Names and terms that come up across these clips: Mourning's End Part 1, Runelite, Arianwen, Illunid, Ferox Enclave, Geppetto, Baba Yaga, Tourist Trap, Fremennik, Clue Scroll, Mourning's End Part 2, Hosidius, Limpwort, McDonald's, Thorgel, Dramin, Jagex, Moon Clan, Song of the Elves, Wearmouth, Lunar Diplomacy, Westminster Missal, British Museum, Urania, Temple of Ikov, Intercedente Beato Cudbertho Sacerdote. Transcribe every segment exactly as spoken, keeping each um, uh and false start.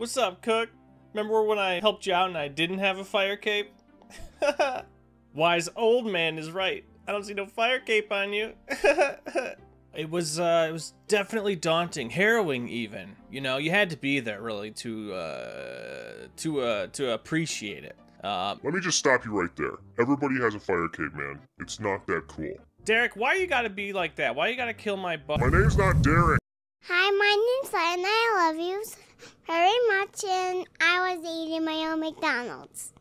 What's up, Cook? Remember when I helped you out and I didn't have a fire cape? Wise old man is right. I don't see no fire cape on you. It was, uh, it was definitely daunting, harrowing even. You know, you had to be there really to, uh, to, uh, to appreciate it. Um, Let me just stop you right there. Everybody has a fire cape, man. It's not that cool. Derek, why you gotta be like that? Why you gotta kill my butt? My name's not Derek. Hi, my name's Light, and I love you very much, and I was eating my own McDonald's.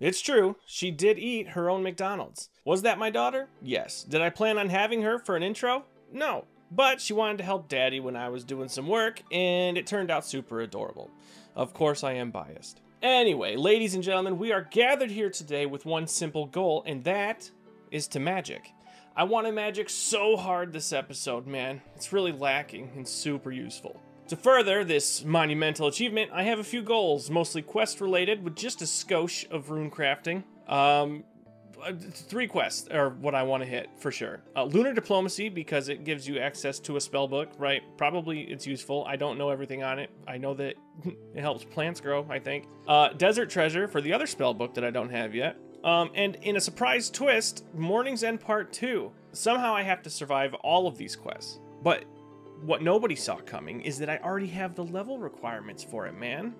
It's true. She did eat her own McDonald's. Was that my daughter? Yes. Did I plan on having her for an intro? No. But she wanted to help Daddy when I was doing some work, and it turned out super adorable. Of course, I am biased. Anyway, ladies and gentlemen, we are gathered here today with one simple goal, and that is to magic. I want to magic so hard this episode, man. It's really lacking and super useful. To further this monumental achievement, I have a few goals, mostly quest-related, with just a skosh of rune crafting. Um, three quests are what I want to hit, for sure. Uh, Lunar Diplomacy, because it gives you access to a spellbook, right? Probably it's useful. I don't know everything on it. I know that it helps plants grow, I think. Uh, Desert Treasure, for the other spellbook that I don't have yet. Um, and in a surprise twist, Mourning's End Part two. Somehow I have to survive all of these quests. But what nobody saw coming is that I already have the level requirements for it, man.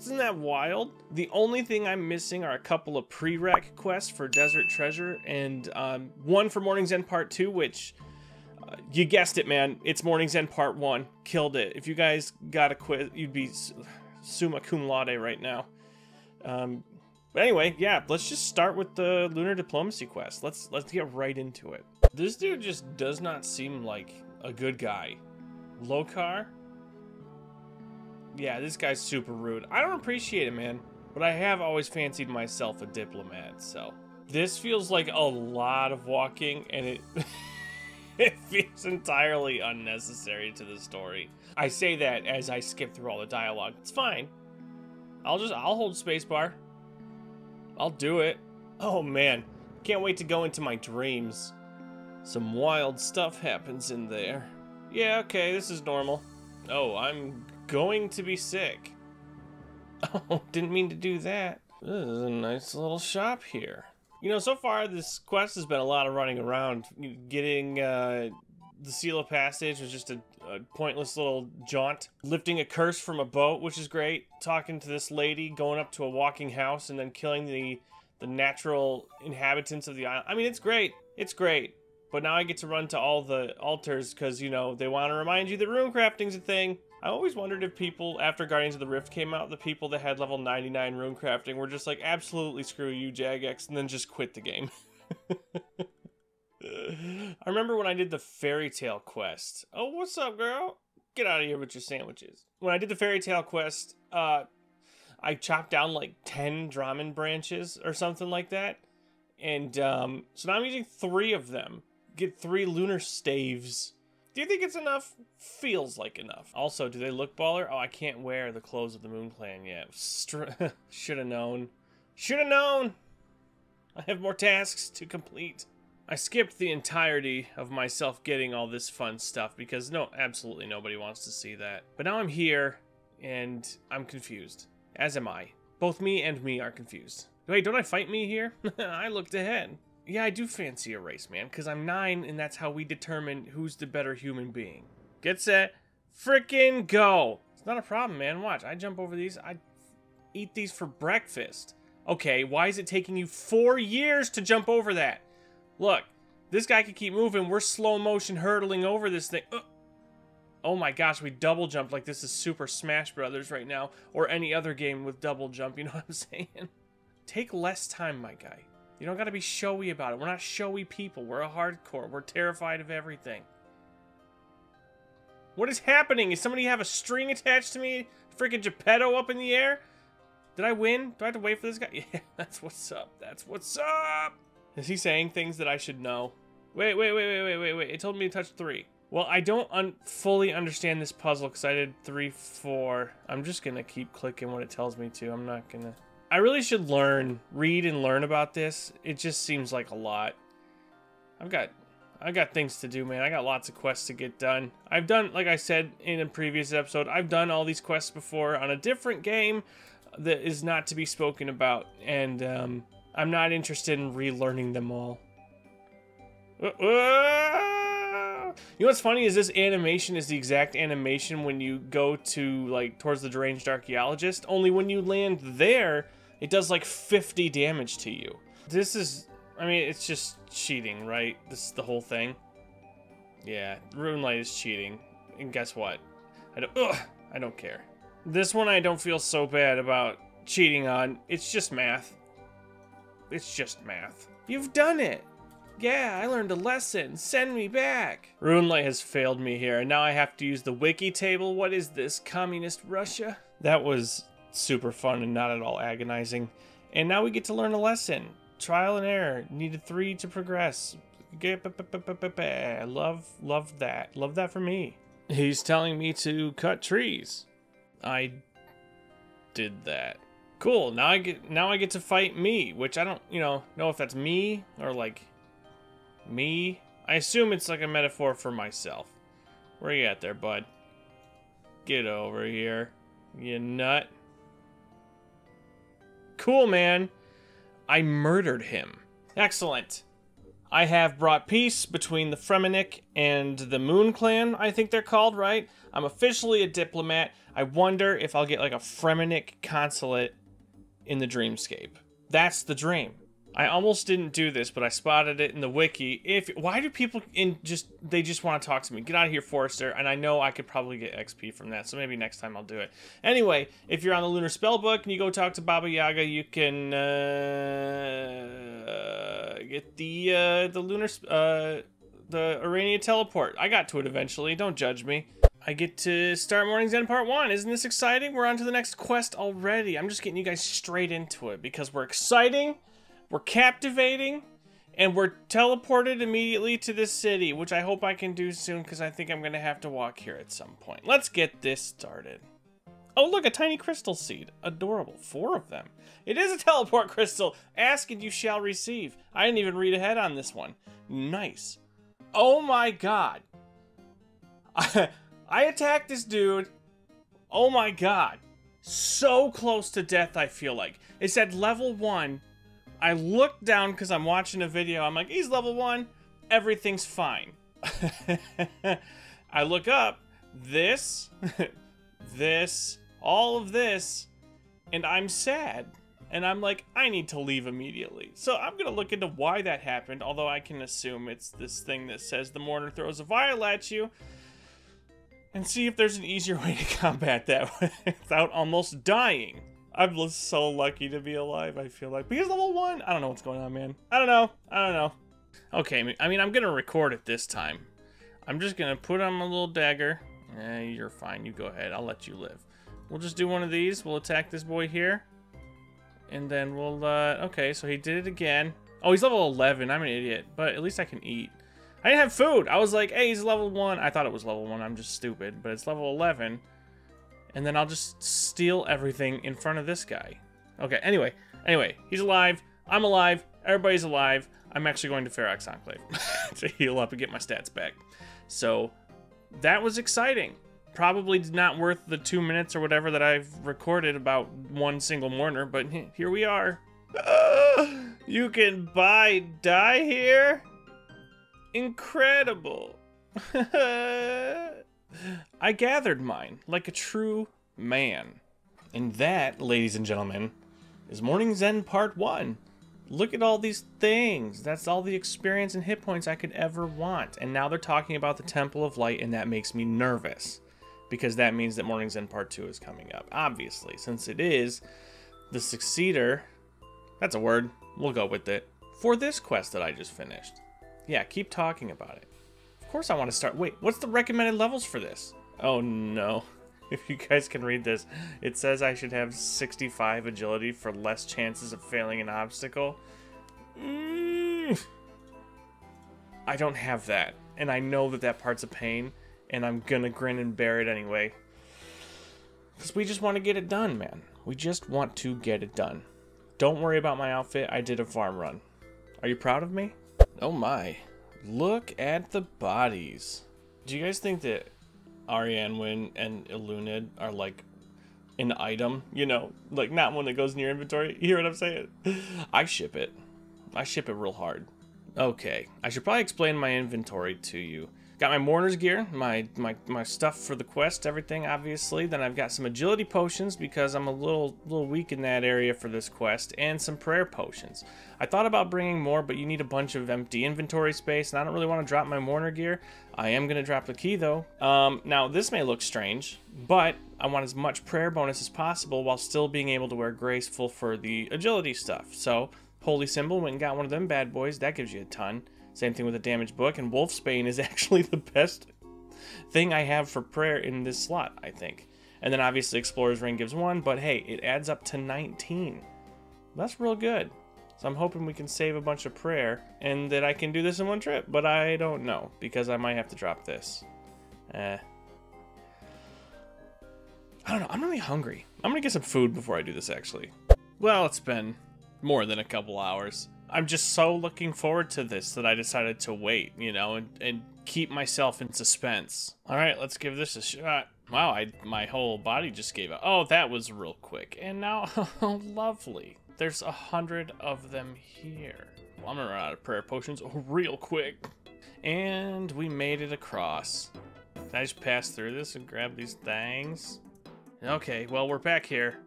Isn't that wild? The only thing I'm missing are a couple of prereq quests for Desert Treasure and um, one for Mourning's End Part two, which... Uh, you guessed it, man. It's Mourning's End Part one. Killed it. If you guys got a quiz, you'd be summa cum laude right now. Um... But anyway, yeah, let's just start with the Lunar Diplomacy quest. Let's let's get right into it. This dude just does not seem like a good guy. Lokar? Yeah, this guy's super rude. I don't appreciate it, man. But I have always fancied myself a diplomat, so. This feels like a lot of walking, and it, it feels entirely unnecessary to the story. I say that as I skip through all the dialogue. It's fine. I'll just, I'll hold spacebar. I'll do it. Oh man, can't wait to go into my dreams. Some wild stuff happens in there. Yeah, okay, this is normal. Oh, I'm going to be sick. Oh, didn't mean to do that. This is a nice little shop here. You know, so far this quest has been a lot of running around. Getting uh, the Seal of Passage was just a, a pointless little jaunt. Lifting a curse from a boat, which is great. Talking to this lady, going up to a walking house, and then killing the the natural inhabitants of the island. I mean, it's great. It's great. But now I get to run to all the altars because, you know, they want to remind you that runecrafting's a thing. I always wondered if people, after Guardians of the Rift came out, the people that had level ninety-nine runecrafting were just like, absolutely screw you, Jagex, and then just quit the game. I remember when I did the fairy tale quest. Oh, what's up, girl? Get out of here with your sandwiches. When I did the fairy tale quest, uh, I chopped down like ten Dramin branches or something like that. And um, so now I'm using three of them. Get three lunar staves. Do you think it's enough? Feels like enough. Also, do they look baller? Oh, I can't wear the clothes of the Moon Clan yet. Should have known. Should have known! I have more tasks to complete. I skipped the entirety of myself getting all this fun stuff because no, absolutely nobody wants to see that. But now I'm here and I'm confused, as am I. Both me and me are confused. Wait, don't I fight me here? I looked ahead. Yeah, I do fancy a race, man, because I'm nine and that's how we determine who's the better human being. Get set, frickin' go. It's not a problem, man. Watch, I jump over these. I eat these for breakfast. Okay, why is it taking you four years to jump over that? Look, this guy could keep moving. We're slow motion hurtling over this thing. Uh, oh my gosh, we double jumped like this is Super Smash Brothers right now, or any other game with double jump, you know what I'm saying? Take less time, my guy. You don't gotta be showy about it. We're not showy people. We're a hardcore. We're terrified of everything. What is happening? Is somebody have a string attached to me? Freaking Geppetto up in the air? Did I win? Do I have to wait for this guy? Yeah, that's what's up. That's what's up! Is he saying things that I should know? Wait, wait, wait, wait, wait, wait, wait. It told me to touch three. Well, I don't un fully understand this puzzle because I did three, four. I'm just going to keep clicking what it tells me to. I'm not going to... I really should learn, read and learn about this. It just seems like a lot. I've got I got things to do, man. I got lots of quests to get done. I've done, like I said in a previous episode, I've done all these quests before on a different game that is not to be spoken about, and um, I'm not interested in relearning them all. Uh, uh! You know what's funny is this animation is the exact animation when you go to, like, towards the Deranged Archaeologist, only when you land there, it does like fifty damage to you. This is... I mean, it's just cheating, right? This is the whole thing. Yeah, Runelite is cheating. And guess what? I don't, ugh, I don't care. This one I don't feel so bad about cheating on. It's just math. It's just math. You've done it! Yeah, I learned a lesson. Send me back! Runelite has failed me here, and now I have to use the wiki table. What is this, communist Russia? That was super fun and not at all agonizing. And now we get to learn a lesson. Trial and error. Needed three to progress. Love, love that. Love that for me. He's telling me to cut trees. I did that. Cool. Now I get. Now I get to fight me, which I don't, you know, know if that's me or like me. I assume it's like a metaphor for myself. Where you at there, bud? Get over here, you nut. Cool, man. I murdered him. Excellent. I have brought peace between the Fremennik and the Moon Clan, I think they're called, right? I'm officially a diplomat. I wonder if I'll get like a Fremennik consulate in the dreamscape. That's the dream. I almost didn't do this, but I spotted it in the wiki. If why do people in just they just want to talk to me? Get out of here, Forrester. And I know I could probably get X P from that, so maybe next time I'll do it. Anyway, if you're on the Lunar Spellbook and you go talk to Baba Yaga, you can uh, get the uh, the lunar uh, the Urania teleport. I got to it eventually. Don't judge me. I get to start Mourning's End Part one. Isn't this exciting? We're on to the next quest already. I'm just getting you guys straight into it because we're exciting. We're captivating, and we're teleported immediately to this city, which I hope I can do soon because I think I'm going to have to walk here at some point. Let's get this started. Oh, look, a tiny crystal seed. Adorable. Four of them. It is a teleport crystal. Ask and you shall receive. I didn't even read ahead on this one. Nice. Oh my god. I, I attacked this dude. Oh my god. So close to death, I feel like. It's at level one. I look down because I'm watching a video. I'm like, he's level one. Everything's fine. I look up. This. This. All of this. And I'm sad. And I'm like, I need to leave immediately. So I'm going to look into why that happened. Although I can assume it's this thing that says the Mourner throws a vial at you. And see if there's an easier way to combat that without almost dying. I'm so lucky to be alive, I feel like. Because level one? I don't know what's going on, man. I don't know. I don't know. Okay, I mean, I'm going to record it this time. I'm just going to put on my little dagger. Eh, you're fine. You go ahead. I'll let you live. We'll just do one of these. We'll attack this boy here. And then we'll, uh... okay, so he did it again. Oh, he's level eleven. I'm an idiot. But at least I can eat. I didn't have food. I was like, hey, he's level one. I thought it was level one. I'm just stupid. But it's level eleven. And then I'll just steal everything in front of this guy. Okay, anyway. Anyway, he's alive. I'm alive. Everybody's alive. I'm actually going to Ferox Enclave to heal up and get my stats back. So, that was exciting. Probably not worth the two minutes or whatever that I've recorded about one single mourner, but here we are. You can buy die here? Incredible. I gathered mine, like a true man. And that, ladies and gentlemen, is Mourning's End Part one. Look at all these things. That's all the experience and hit points I could ever want. And now they're talking about the Temple of Light, and that makes me nervous. Because that means that Mourning's End Part two is coming up, obviously. Since it is the successor, that's a word, we'll go with it, for this quest that I just finished. Yeah, keep talking about it. Of course I want to start. Wait, what's the recommended levels for this? Oh no. If you guys can read this, it says I should have sixty-five agility for less chances of failing an obstacle. Mm. I don't have that, and I know that that part's a pain, and I'm gonna grin and bear it anyway. Because we just want to get it done, man. We just want to get it done. Don't worry about my outfit. I did a farm run. Are you proud of me? Oh my. Look at the bodies. Do you guys think that Arianwen and Illunid are like an item? You know, like not one that goes in your inventory. You hear what I'm saying? I ship it. I ship it real hard. Okay, I should probably explain my inventory to you. Got my mourner's gear, my, my my stuff for the quest, everything obviously. Then I've got some agility potions because I'm a little little weak in that area for this quest, and some prayer potions. I thought about bringing more, but you need a bunch of empty inventory space, and I don't really want to drop my mourner gear. I am gonna drop the key though. Um, now this may look strange, but I want as much prayer bonus as possible while still being able to wear graceful for the agility stuff. So holy symbol, went and got one of them bad boys. That gives you a ton. Same thing with the damage book, and Wolfsbane is actually the best thing I have for prayer in this slot, I think. And then obviously Explorer's Ring gives one, but hey, it adds up to nineteen. That's real good. So I'm hoping we can save a bunch of prayer and that I can do this in one trip, but I don't know because I might have to drop this. Eh. I don't know, I'm really hungry. I'm gonna get some food before I do this actually. Well, it's been more than a couple hours. I'm just so looking forward to this that I decided to wait, you know, and, and keep myself in suspense. All right, let's give this a shot. Wow, I, my whole body just gave up. Oh, that was real quick. And now, oh, lovely. There's a hundred of them here. Well, I'm gonna run out of prayer potions real quick. And we made it across. Can I just pass through this and grab these things? Okay, well, we're back here.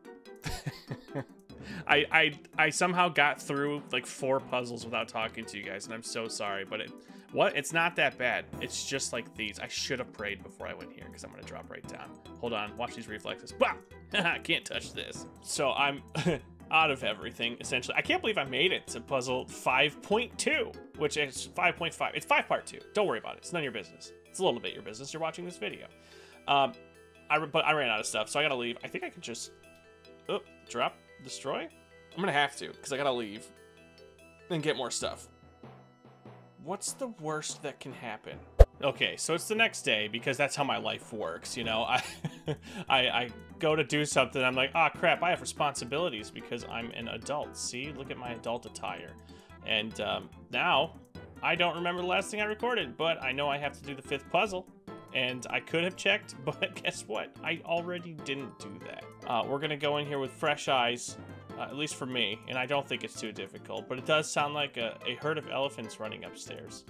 I, I I somehow got through like four puzzles without talking to you guys, and I'm so sorry, but it what it's not that bad. It's just like these. I should have prayed before I went here because I'm gonna drop right down. Hold on, watch these reflexes. Bah! I can't touch this. So I'm out of everything essentially. I can't believe I made it to puzzle five point two, which is five point five. It's five part two. Don't worry about it. It's none of your business. It's a little bit your business. You're watching this video. Um, I but I ran out of stuff, so I gotta leave. I think I could just oh, drop. Destroy? I'm gonna have to, because I gotta leave and get more stuff. What's the worst that can happen? Okay, so it's the next day, because that's how my life works, you know? I I, I go to do something, I'm like, ah, crap, I have responsibilities because I'm an adult. See? Look at my adult attire. And um, now, I don't remember the last thing I recorded, but I know I have to do the fifth puzzle. And I could have checked, but guess what? I already didn't do that. Uh, we're gonna go in here with fresh eyes, uh, at least for me, and I don't think it's too difficult, but it does sound like a, a herd of elephants running upstairs.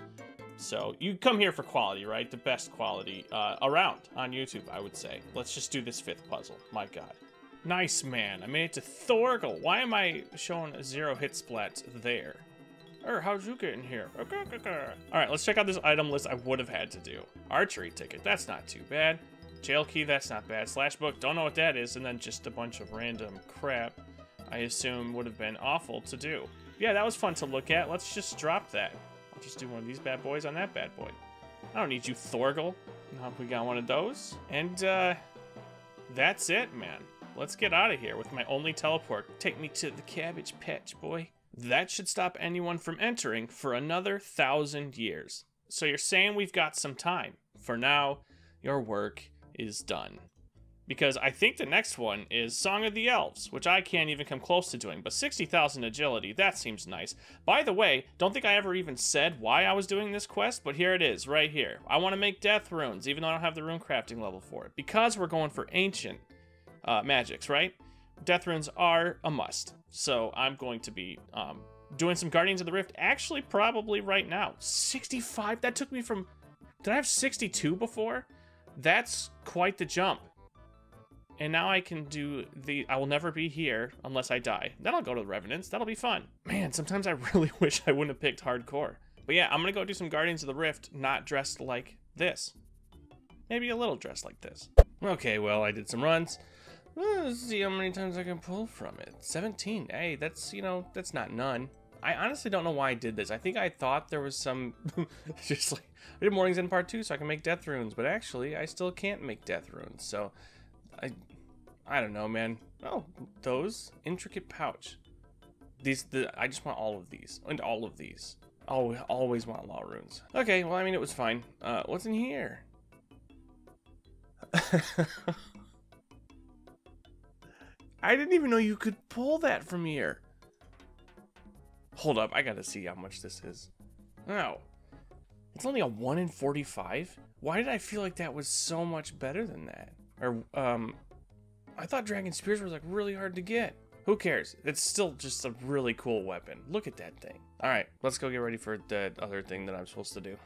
So you come here for quality, right? The best quality uh, around on YouTube, I would say. Let's just do this fifth puzzle. My God. Nice, man. I made it to Thorgel. Why am I showing zero hit splats there? Er, how'd you get in here? Okay, okay, okay. All right, let's check out this item list I would have had to do. Archery ticket, that's not too bad. Jail key, that's not bad. Slash book, don't know what that is. And then just a bunch of random crap I assume would have been awful to do. Yeah, that was fun to look at. Let's just drop that. I'll just do one of these bad boys on that bad boy. I don't need you, Thorgel. Nope, we got one of those. And uh, that's it, man. Let's get out of here with my only teleport. Take me to the cabbage patch, boy. That should stop anyone from entering for another thousand years. So you're saying we've got some time. For now, your work is done. Because I think the next one is Song of the Elves, which I can't even come close to doing, but sixty thousand agility, that seems nice. By the way, don't think I ever even said why I was doing this quest, but here it is, right here. I want to make death runes, even though I don't have the rune crafting level for it. Because we're going for ancient uh, magics, right? Death runes are a must, so I'm going to be um, doing some Guardians of the Rift, actually probably right now. sixty-five, that took me from, did I have sixty-two before? That's quite the jump. And now I can do the, I will never be here unless I die. Then I'll go to the Revenants, that'll be fun. Man, sometimes I really wish I wouldn't have picked hardcore. But yeah, I'm gonna go do some Guardians of the Rift, not dressed like this. Maybe a little dressed like this. Okay, well, I did some runs. Let's see how many times I can pull from it. seventeen. Hey, that's, you know, that's not none. I honestly don't know why I did this. I think I thought there was some... just like, I did Mourning's End Part two so I can make death runes, but actually I still can't make death runes. So, I I don't know, man. Oh, those. Intricate pouch. These, the, I just want all of these. And all of these. Oh, I always want law runes. Okay, well, I mean, it was fine. Uh, what's in here? I didn't even know you could pull that from here. Hold up, I gotta see how much this is. Oh. It's only a one in forty-five? Why did I feel like that was so much better than that? Or, um, I thought Dragon Spears were like really hard to get. Who cares? It's still just a really cool weapon. Look at that thing. All right, let's go get ready for the other thing that I'm supposed to do.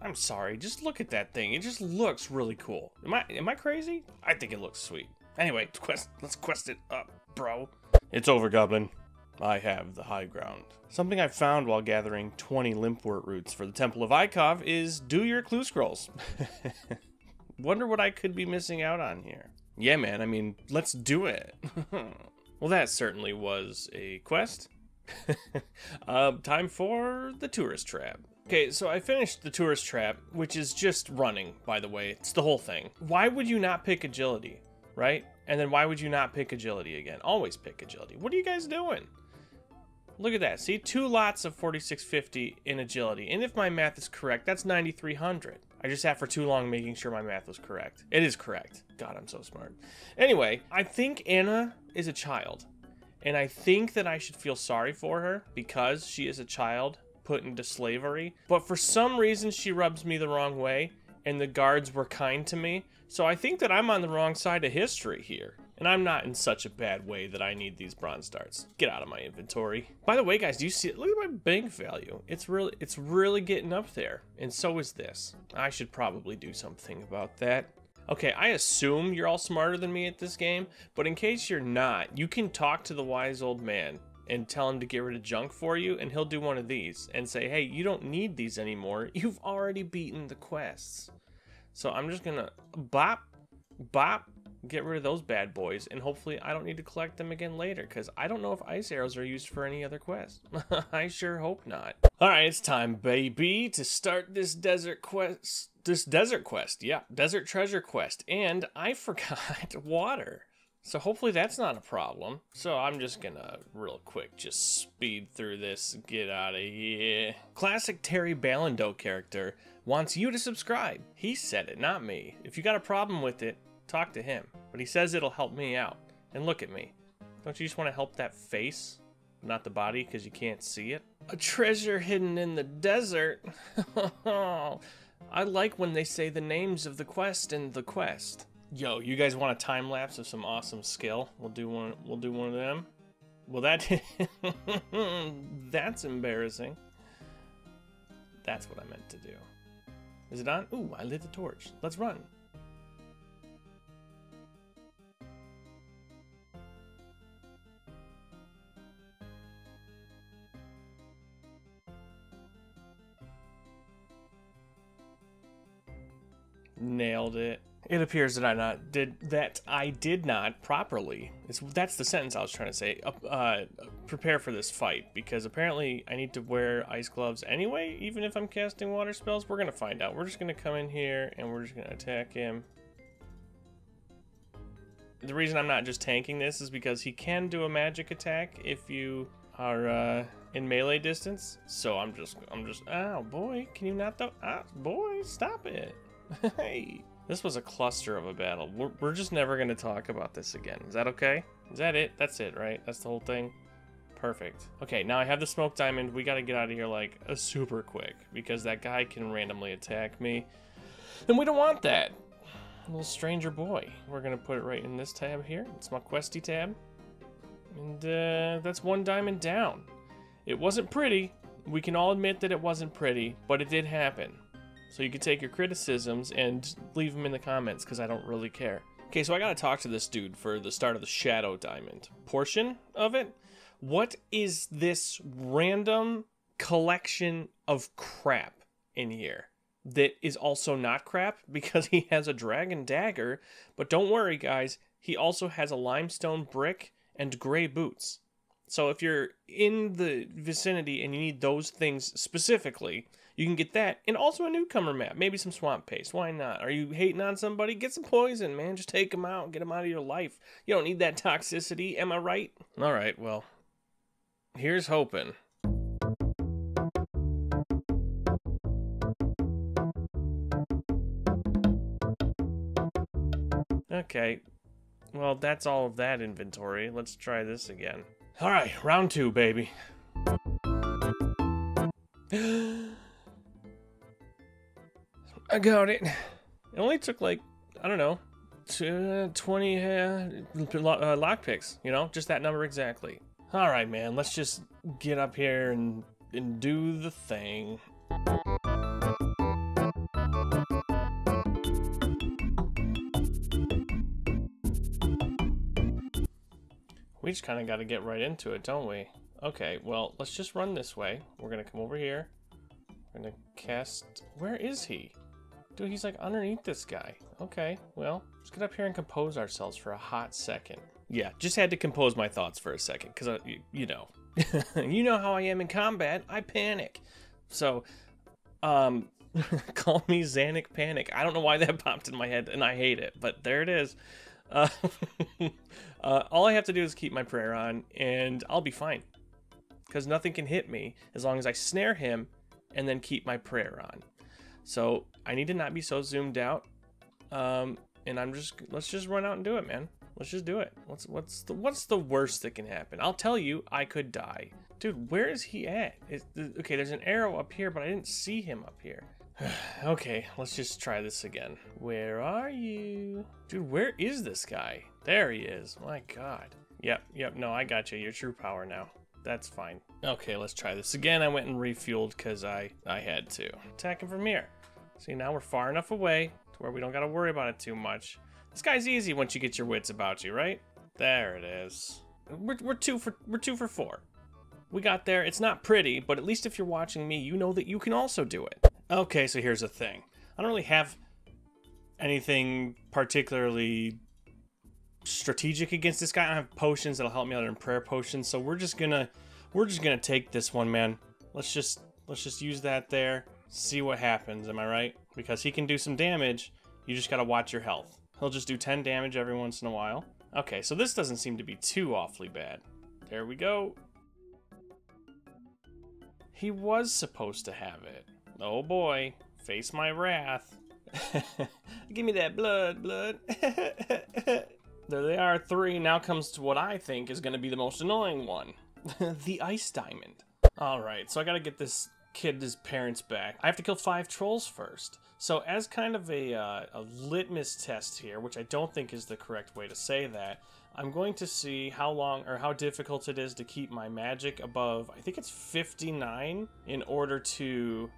I'm sorry, just look at that thing. It just looks really cool. Am I am I crazy? I think it looks sweet. Anyway, quest, let's quest it up, bro. It's over, Goblin. I have the high ground. Something I found while gathering twenty limpwort roots for the Temple of Ikov is do your clue scrolls. Wonder what I could be missing out on here. Yeah, man, I mean, let's do it. Well, that certainly was a quest. uh, time for the Tourist Trap. Okay, so I finished the Tourist Trap, which is just running, by the way. It's the whole thing. Why would you not pick agility, right? And then why would you not pick agility again? Always pick agility. What are you guys doing? Look at that. See, two lots of forty-six fifty in agility. And if my math is correct, that's ninety-three hundred. I just sat for too long making sure my math was correct. It is correct. God, I'm so smart. Anyway, I think Anna is a child. And I think that I should feel sorry for her because she is a child put into slavery. But for some reason, she rubs me the wrong way. And the guards were kind to me. So I think that I'm on the wrong side of history here. And I'm not in such a bad way that I need these bronze darts. Get out of my inventory. By the way, guys, do you see it? Look at my bank value. It's really it's really getting up there. And so is this. I should probably do something about that. Okay, I assume you're all smarter than me at this game. But in case you're not, you can talk to the wise old man and tell him to get rid of junk for you. And he'll do one of these and say, hey, you don't need these anymore. You've already beaten the quests. So I'm just gonna bop, bop. Get rid of those bad boys, and hopefully I don't need to collect them again later, because I don't know if ice arrows are used for any other quest. I sure hope not. All right, it's time, baby, to start this desert quest. This desert quest, yeah, desert treasure quest. And I forgot water, so hopefully that's not a problem. So I'm just gonna real quick just speed through this. Get out of here. Classic Terry Ballando character wants you to subscribe. He said it, not me. If you got a problem with it, talk to him, but he says it'll help me out. And look at me. Don't you just want to help that face, not the body, because you can't see it? A treasure hidden in the desert. I like when they say the names of the quest and the quest. Yo, you guys want a time lapse of some awesome skill? We'll do one. We'll do one of them. Well, that that's embarrassing. That's what I meant to do. Is it on? Ooh, I lit the torch. Let's run. Nailed it. It appears that I not did that I did not properly. It's, that's the sentence I was trying to say. Uh, uh, prepare for this fight, because apparently I need to wear ice gloves anyway, even if I'm casting water spells. We're gonna find out. We're just gonna come in here and we're just gonna attack him. The reason I'm not just tanking this is because he can do a magic attack if you are uh, in melee distance. So I'm just, I'm just. Oh boy, can you not though? Oh boy, stop it. Hey, this was a cluster of a battle. We're, we're just never going to talk about this again. Is that okay? Is that it? That's it, right? That's the whole thing? Perfect. Okay, now I have the smoke diamond. We got to get out of here like a super quick because that guy can randomly attack me. And we don't want that. Little stranger boy. We're going to put it right in this tab here. It's my questy tab. And uh, that's one diamond down. It wasn't pretty. We can all admit that it wasn't pretty, but it did happen. So you can take your criticisms and leave them in the comments because I don't really care. Okay, so I gotta talk to this dude for the start of the Shadow Diamond portion of it. What is this random collection of crap in here that is also not crap because he has a dragon dagger? But don't worry, guys, he also has a limestone brick and gray boots. So if you're in the vicinity and you need those things specifically, you can get that, and also a newcomer map, maybe some swamp paste. Why not? Are you hating on somebody? Get some poison, man. Just take them out and get them out of your life. You don't need that toxicity. Am I right? All right, well, here's hoping. Okay, well, that's all of that inventory. Let's try this again. All right, round two, baby. I got it. It only took like, I don't know, twenty uh, lockpicks, you know, just that number exactly. All right, man, let's just get up here and, and do the thing. We just kind of got to get right into it, don't we? Okay, well, let's just run this way. We're going to come over here. We're going to cast... Where is he? Dude, he's like underneath this guy. Okay, well, let's get up here and compose ourselves for a hot second. Yeah, just had to compose my thoughts for a second, because, I, you, you know. You know how I am in combat. I panic. So, um, call me Xanic Panic. I don't know why that popped in my head, and I hate it, but there it is. Uh, uh, all I have to do is keep my prayer on, and I'll be fine. Because nothing can hit me as long as I snare him and then keep my prayer on. So I need to not be so zoomed out. Um, and I'm just, let's just run out and do it, man. Let's just do it. What's, what's the, what's the worst that can happen? I'll tell you, I could die. Dude, where is he at? Is, okay, there's an arrow up here, but I didn't see him up here. Okay, let's just try this again. Where are you? Dude, where is this guy? There he is. My God. Yep, yep, no, I got you. Your true power now. That's fine. Okay, let's try this again. I went and refueled because I, I had to. Attack him from here. See, now we're far enough away to where we don't got to worry about it too much. This guy's easy once you get your wits about you, right? There it is. We're, we're, two for, we're two for four. We got there. It's not pretty, but at least if you're watching me, you know that you can also do it. Okay, so here's the thing. I don't really have anything particularly... strategic against this guy. I don't have potions that'll help me out in prayer potions, so we're just gonna we're just gonna take this one, man. Let's just let's just use that there, see what happens. Am I right? Because he can do some damage. You just gotta watch your health. He'll just do ten damage every once in a while. Okay, so this doesn't seem to be too awfully bad. There we go. He was supposed to have it. Oh boy, face my wrath. Give me that blood, blood. There they are, three. Now comes to what I think is going to be the most annoying one. The ice diamond. All right, so I got to get this kid his parents back. I have to kill five trolls first. So as kind of a, uh, a litmus test here, which I don't think is the correct way to say that, I'm going to see how long or how difficult it is to keep my magic above, I think it's fifty-nine, in order to...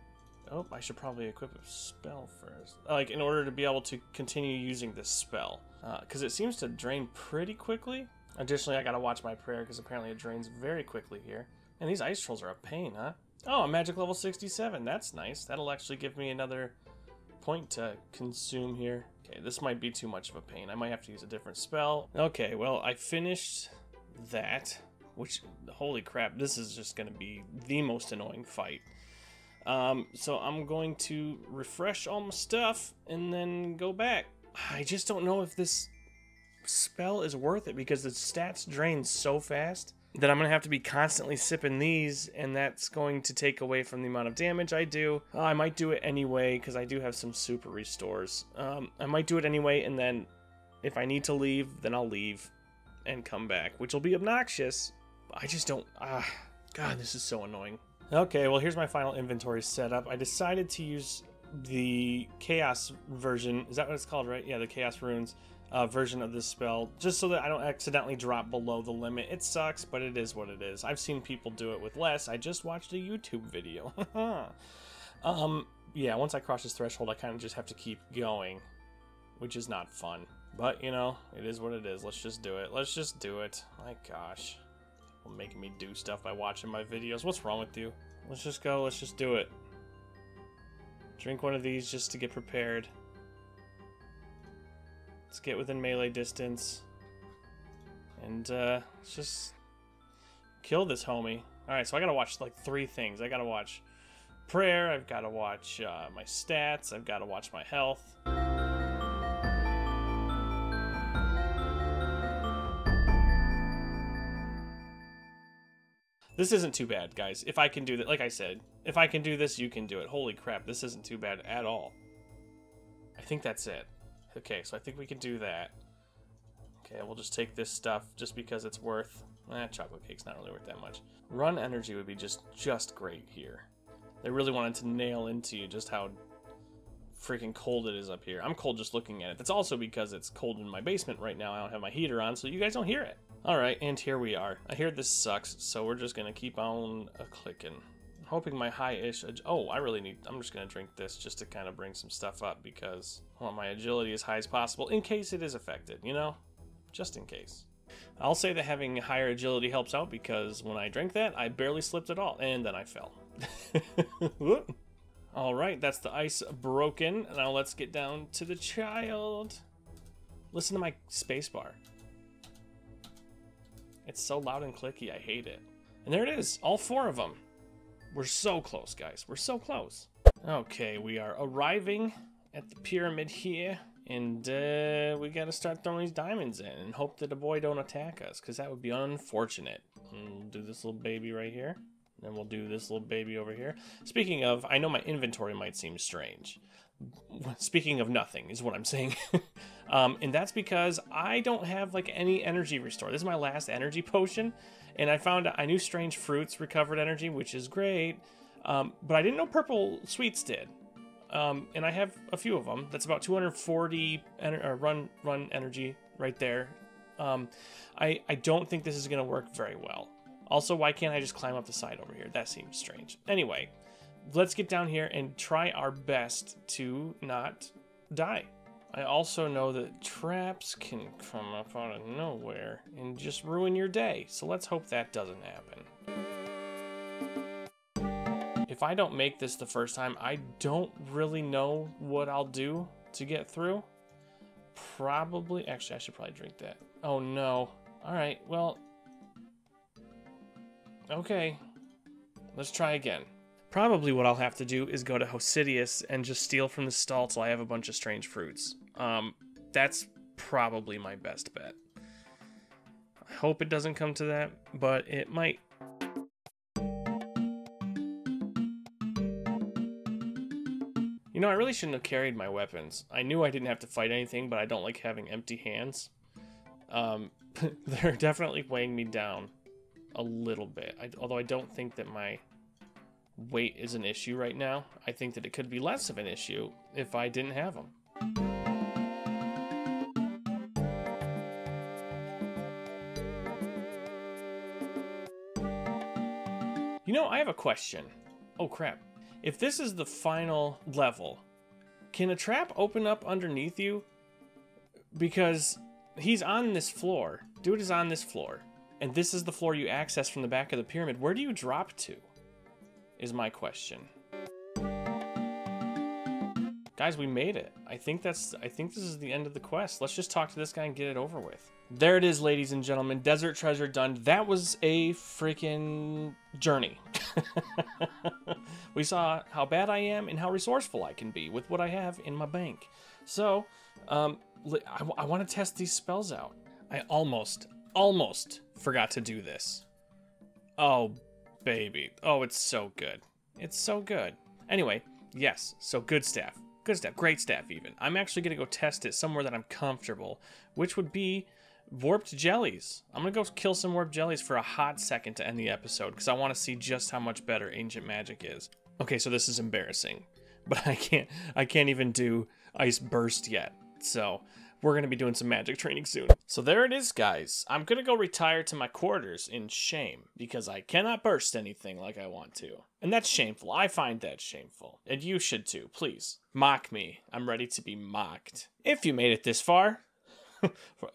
Oh, I should probably equip a spell first. Like, in order to be able to continue using this spell. Because uh, it seems to drain pretty quickly. Additionally, I gotta watch my prayer because apparently it drains very quickly here. And these ice trolls are a pain, huh? Oh, I'm magic level sixty-seven. That's nice. That'll actually give me another point to consume here. Okay, this might be too much of a pain. I might have to use a different spell. Okay, well, I finished that. Which, holy crap, this is just gonna be the most annoying fight. Um, so I'm going to refresh all my stuff and then go back. I just don't know if this spell is worth it because the stats drain so fast that I'm going to have to be constantly sipping these, and that's going to take away from the amount of damage I do. Uh, I might do it anyway because I do have some super restores. Um, I might do it anyway, and then if I need to leave, then I'll leave and come back, which will be obnoxious. I just don't... Ah, God, this is so annoying. Okay, well, here's my final inventory setup. I decided to use the Chaos version. Is that what it's called, right? Yeah, the Chaos Runes uh, version of this spell, just so that I don't accidentally drop below the limit. It sucks, but it is what it is. I've seen people do it with less. I just watched a YouTube video. um, yeah, once I cross this threshold, I kind of just have to keep going, which is not fun. But, you know, it is what it is. Let's just do it. Let's just do it. My gosh. Making me do stuff by watching my videos. What's wrong with you? Let's just go. Let's just do it. Drink one of these just to get prepared. Let's get within melee distance. And uh, let's just kill this homie. Alright, so I gotta watch like three things. I gotta watch prayer. I've gotta watch uh, my stats. I've gotta watch my health. This isn't too bad, guys. If I can do that, like I said, if I can do this, you can do it. Holy crap, this isn't too bad at all. I think that's it. Okay, so I think we can do that. Okay, we'll just take this stuff just because it's worth... Eh, chocolate cake's not really worth that much. Run energy would be just, just great here. They really wanted to nail into you just how freaking cold it is up here. I'm cold just looking at it. That's also because it's cold in my basement right now. I don't have my heater on, so you guys don't hear it. All right, and here we are. I hear this sucks, so we're just gonna keep on a clicking. I'm hoping my high-ish, oh, I really need, I'm just gonna drink this just to kind of bring some stuff up because I want my agility as high as possible in case it is affected, you know? Just in case. I'll say that having higher agility helps out because when I drank that, I barely slipped at all, and then I fell. Alright, that's the ice broken. Now let's get down to the child. Listen to my spacebar. It's so loud and clicky, I hate it. And there it is, all four of them. We're so close, guys. We're so close. Okay, we are arriving at the pyramid here. And uh, we gotta start throwing these diamonds in and hope that the boy don't attack us, because that would be unfortunate. And we'll do this little baby right here. Then we'll do this little baby over here. Speaking of, I know my inventory might seem strange. Speaking of nothing is what I'm saying. um, and that's because I don't have like any energy restore. This is my last energy potion. And I found I knew strange fruits recovered energy, which is great. Um, but I didn't know purple sweets did. Um, and I have a few of them. That's about two hundred forty en or run run energy right there. Um, I, I don't think this is going to work very well. Also, why can't I just climb up the side over here? That seems strange. Anyway, let's get down here and try our best to not die. I also know that traps can come up out of nowhere and just ruin your day. So let's hope that doesn't happen. If I don't make this the first time, I don't really know what I'll do to get through. Probably, actually, I should probably drink that. Oh no. All right, well, okay. Let's try again. Probably what I'll have to do is go to Hosidius and just steal from the stall till I have a bunch of strange fruits. Um, that's probably my best bet. I hope it doesn't come to that, but it might. You know, I really shouldn't have carried my weapons. I knew I didn't have to fight anything, but I don't like having empty hands. Um, they're definitely weighing me down a little bit. I, although I don't think that my weight is an issue right now. I think that it could be less of an issue if I didn't have them. You know, I have a question. Oh, crap. If this is the final level, can a trap open up underneath you? Because he's on this floor. Dude is on this floor. And this is the floor you access from the back of the pyramid. Where do you drop to? Is my question. Guys, we made it. I think that's, I think this is the end of the quest. Let's just talk to this guy and get it over with. There it is, ladies and gentlemen. Desert Treasure done. That was a freaking journey. We saw how bad I am and how resourceful I can be with what I have in my bank. So, um, I, I want to test these spells out. I almost, almost forgot to do this. Oh, baby. Oh, it's so good. It's so good. Anyway, yes, so good staff. Good staff. Great staff, even. I'm actually going to go test it somewhere that I'm comfortable, which would be warped jellies. I'm gonna go kill some warped jellies for a hot second to end the episode because I want to see just how much better ancient magic is. Okay, so this is embarrassing, but I can't I can't even do ice burst yet, so we're gonna be doing some magic training soon. So there it is, guys. I'm gonna go retire to my quarters in shame because I cannot burst anything like I want to, and that's shameful. I find that shameful, and you should too. Please mock me. I'm ready to be mocked. If you made it this far,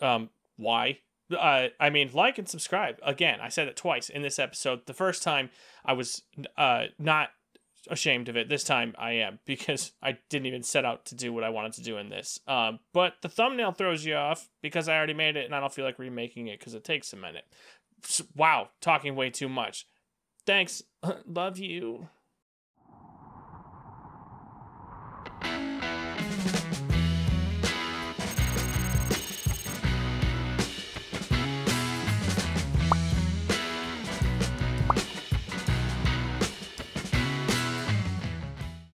um why? Uh, I mean, like and subscribe. Again, I said it twice in this episode. The first time I was uh, not ashamed of it. This time I am, because I didn't even set out to do what I wanted to do in this. Um, but the thumbnail throws you off because I already made it and I don't feel like remaking it because it takes a minute. Wow, talking way too much. Thanks. Love you.